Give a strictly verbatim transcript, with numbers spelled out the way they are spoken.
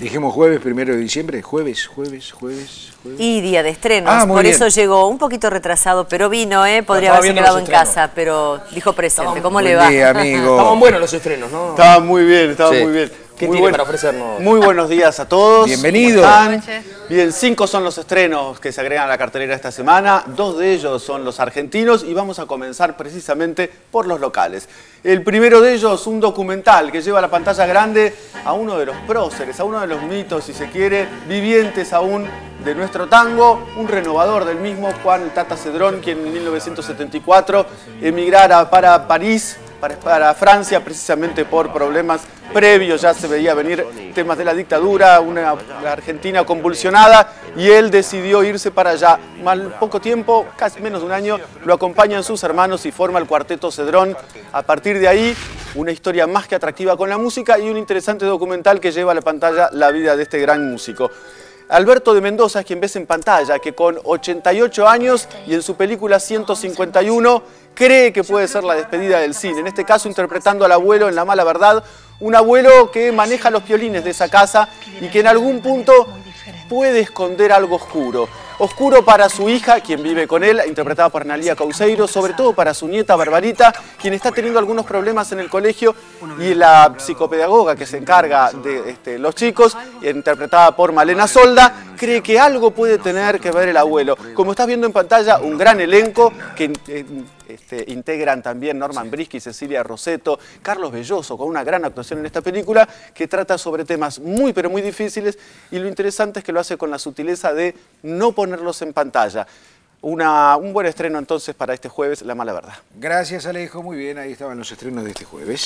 Dijimos jueves, primero de diciembre, jueves, jueves, jueves, jueves. Y día de estrenos, ah, por bien. Eso llegó un poquito retrasado, pero vino, ¿eh? Podría haberse quedado en estrenos. Casa, pero dijo presente, Estaban, ¿cómo le va? Día, amigo. Estaban buenos los estrenos, ¿no? Estaban muy bien, estaban sí. muy bien. ¿Qué muy tiene buen, para ofrecernos? Muy buenos días a todos. Bienvenidos. Bien, cinco son los estrenos que se agregan a la cartelera esta semana, dos de ellos son los argentinos y vamos a comenzar precisamente por los locales. El primero de ellos, un documental que lleva a la pantalla grande a uno de los próceres, a uno de los mitos, si se quiere, vivientes aún de nuestro tango, un renovador del mismo, Juan Tata Cedrón, quien en mil novecientos setenta y cuatro emigrara para París, para, para Francia, precisamente por problemas previos, ya se veía venir temas de la dictadura, una Argentina convulsionada, y él decidió irse para allá. Mal poco tiempo, casi menos de un año, lo acompañan sus hermanos y forma el Cuarteto Cedrón. A partir de ahí, una historia más que atractiva con la música y un interesante documental que lleva a la pantalla la vida de este gran músico. Alberto de Mendoza es quien ves en pantalla, que con ochenta y ocho años y en su película ciento cincuenta y uno cree que puede ser la despedida del cine, en este caso interpretando al abuelo en La Mala Verdad, un abuelo que maneja los violines de esa casa y que en algún punto puede esconder algo oscuro. Oscuro para su hija, quien vive con él, interpretada por Analía Cauceiro, sobre todo para su nieta Barbarita, quien está teniendo algunos problemas en el colegio, y la psicopedagoga que se encarga de este, los chicos, interpretada por Malena Solda, cree que algo puede tener que ver el abuelo. Como estás viendo en pantalla, un gran elenco que eh, este, integran también Norman Brisky, Cecilia Rosetto, Carlos Belloso, con una gran actuación en esta película, que trata sobre temas muy, pero muy difíciles, y lo interesante es que lo hace con la sutileza de no poner ponerlos en pantalla. Una, un buen estreno entonces para este jueves, La Mala Verdad. Gracias, Alejo, muy bien, ahí estaban los estrenos de este jueves.